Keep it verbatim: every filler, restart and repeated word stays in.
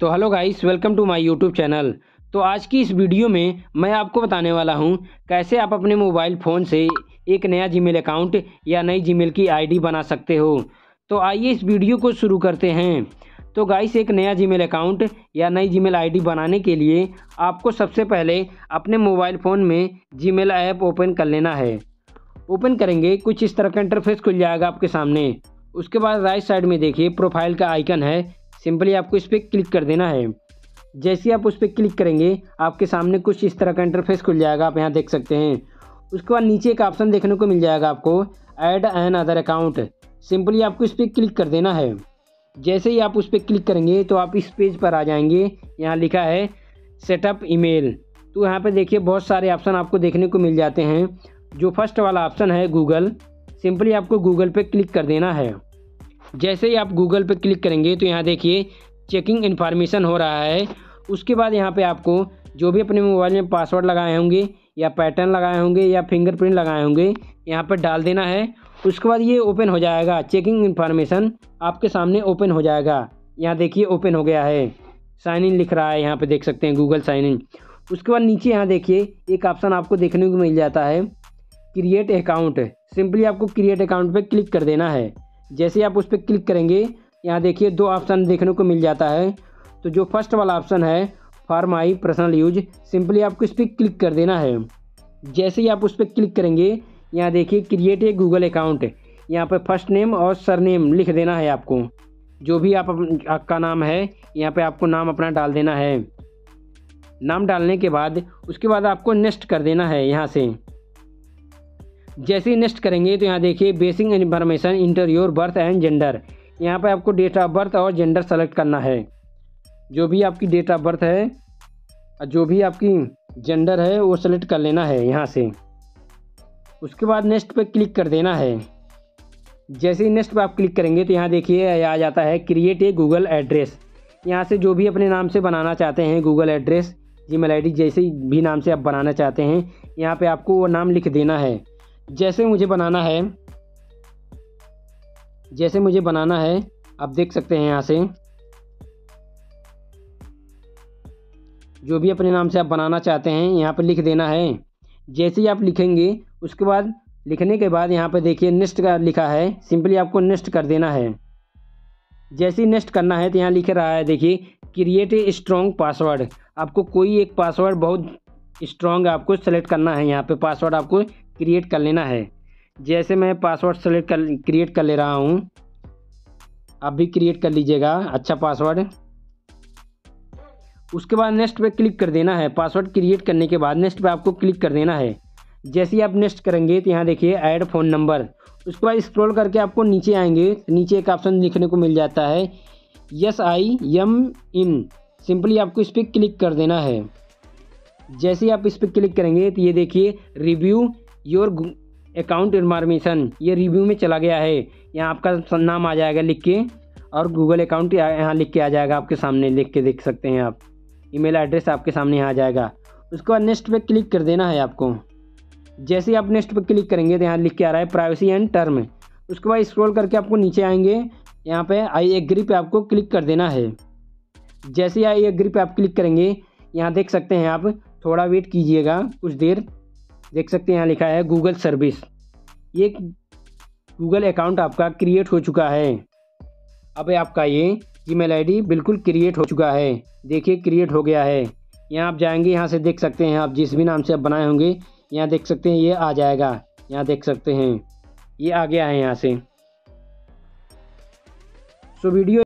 तो hello guys, welcome to my YouTube channel. तो आज की इस वीडियो में मैं आपको बताने वाला हूं कैसे आप अपने मोबाइल फ़ोन से एक नया जीमेल अकाउंट या नई जीमेल की आईडी बना सकते हो। तो आइए इस वीडियो को शुरू करते हैं। तो गाइस, एक नया जीमेल अकाउंट या नई जीमेल आईडी बनाने के लिए आपको सबसे पहले अपने मोबाइल फ़ोन में जीमेल ऐप ओपन कर लेना है। ओपन करेंगे कुछ इस तरह का इंटरफेस खुल जाएगा आपके सामने। उसके बाद राइट साइड में देखिए प्रोफाइल का आइकन है, सिंपली आपको इस पर क्लिक कर देना है। जैसे आप उस पर क्लिक करेंगे आपके सामने कुछ इस तरह का इंटरफेस खुल जाएगा, आप यहाँ देख सकते हैं। उसके बाद नीचे एक ऑप्शन देखने को मिल जाएगा आपको add another account, simply आपको इस पर क्लिक कर देना है। जैसे ही आप उस पर क्लिक करेंगे तो आप इस पेज पर आ जाएंगे, यहाँ लिखा है सेटअप ईमेल। तो यहाँ पर देखिए बहुत सारे ऑप्शन आपको देखने को मिल जाते हैं। जो फर्स्ट वाला ऑप्शन है गूगल, सिंपली आपको गूगल पर क्लिक कर देना है। जैसे ही आप गूगल पे क्लिक करेंगे तो यहाँ देखिए चेकिंग इन्फॉर्मेशन हो रहा है। उसके बाद यहाँ पे आपको जो भी अपने मोबाइल में पासवर्ड लगाए होंगे या पैटर्न लगाए होंगे या फिंगरप्रिंट लगाए होंगे यहाँ पर डाल देना है। उसके बाद ये ओपन हो जाएगा, चेकिंग इन्फॉर्मेशन आपके सामने ओपन हो जाएगा। यहाँ देखिए ओपन हो गया है, साइन इन लिख रहा है, यहाँ पर देख सकते हैं गूगल साइन इन। उसके बाद नीचे यहाँ देखिए एक ऑप्शन आपको देखने को मिल जाता है क्रिएट अकाउंट, सिंपली आपको क्रिएट अकाउंट पर क्लिक कर देना है। जैसे आप उस पर क्लिक करेंगे यहाँ देखिए दो ऑप्शन देखने को मिल जाता है। तो जो फर्स्ट वाला ऑप्शन है for my personal use, simply आपको इस पर क्लिक कर देना है। जैसे ही आप उस पर क्लिक करेंगे यहाँ देखिए क्रिएट ए गूगल अकाउंट, यहाँ पर फर्स्ट नेम और सरनेम लिख देना है आपको, जो भी आप आपका नाम है यहाँ पे आपको नाम अपना डाल देना है। नाम डालने के बाद उसके बाद आपको नेक्स्ट कर देना है यहाँ से। जैसे ही नेक्स्ट करेंगे तो यहाँ देखिए basic information enter your birth and gender, यहाँ पर आपको डेट ऑफ बर्थ और जेंडर सेलेक्ट करना है। जो भी आपकी डेट ऑफ बर्थ है और जो भी आपकी जेंडर है वो सेलेक्ट कर लेना है यहाँ से। उसके बाद नेक्स्ट पे क्लिक कर देना है। जैसे ही नेक्स्ट पे आप क्लिक करेंगे तो यहाँ देखिए आ जाता है क्रिएट ए गूगल एड्रेस, यहाँ से जो भी अपने नाम से बनाना चाहते हैं Google address, Gmail I D, जैसे भी नाम से आप बनाना चाहते हैं यहाँ पर आपको वो नाम लिख देना है। जैसे मुझे बनाना है जैसे मुझे बनाना है आप देख सकते हैं यहाँ से जो भी अपने नाम से आप बनाना चाहते हैं यहाँ पर लिख देना है। जैसे ही आप लिखेंगे उसके बाद लिखने के बाद यहाँ पर देखिए नेक्स्ट का लिखा है, सिंपली आपको नेक्स्ट कर देना है। जैसे ही नेक्स्ट करना है तो यहाँ लिख रहा है देखिए क्रिएट ए स्ट्रॉन्ग पासवर्ड, आपको कोई एक पासवर्ड बहुत स्ट्रॉन्ग आपको सेलेक्ट करना है, यहाँ पर पासवर्ड आपको क्रिएट कर लेना है। जैसे मैं पासवर्ड सेलेक्ट कर क्रिएट कर ले रहा हूँ, आप भी क्रिएट कर लीजिएगा अच्छा पासवर्ड। उसके बाद नेक्स्ट पे क्लिक कर देना है। पासवर्ड क्रिएट करने के बाद नेक्स्ट पे आपको क्लिक कर देना है। जैसे ही आप नेक्स्ट करेंगे तो यहाँ देखिए ऐड फ़ोन नंबर, उसके बाद स्क्रॉल करके आपको नीचे आएंगे, नीचे एक ऑप्शन देखने को मिल जाता है yes I am in, simply आपको इस पर क्लिक कर देना है। जैसे ही आप इस पर क्लिक करेंगे तो ये देखिए रिव्यू योर अकाउंट इन्फॉर्मेशन, ये रिव्यू में चला गया है। यहाँ आपका नाम आ जाएगा लिख के और गूगल अकाउंट यहाँ लिख के आ जाएगा आपके सामने, लिख के देख सकते हैं आप। ईमेल एड्रेस आपके सामने यहाँ आ जाएगा। उसके बाद नेक्स्ट पे क्लिक कर देना है आपको। जैसे ही आप नेक्स्ट पे क्लिक करेंगे तो यहाँ लिख के आ रहा है प्राइवेसी एंड टर्म। उसके बाद स्क्रॉल करके आपको नीचे आएंगे, यहाँ पर आई एग्री पे आपको क्लिक कर देना है। जैसे ही आई एग्री पे आप क्लिक करेंगे यहाँ देख सकते हैं आप, थोड़ा वेट कीजिएगा कुछ देर, देख सकते हैं यहाँ लिखा है गूगल सर्विस, ये गूगल अकाउंट आपका क्रिएट हो चुका है। अब आपका ये जीमेल आईडी बिल्कुल क्रिएट हो चुका है, देखिए क्रिएट हो गया है। यहाँ आप जाएंगे, यहाँ से देख सकते हैं आप जिस भी नाम से आप बनाए होंगे यहाँ देख सकते हैं ये आ जाएगा, यहाँ देख सकते हैं ये आ गया है यहाँ से। So video